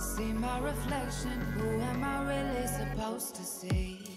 See my reflection, who am I really supposed to see?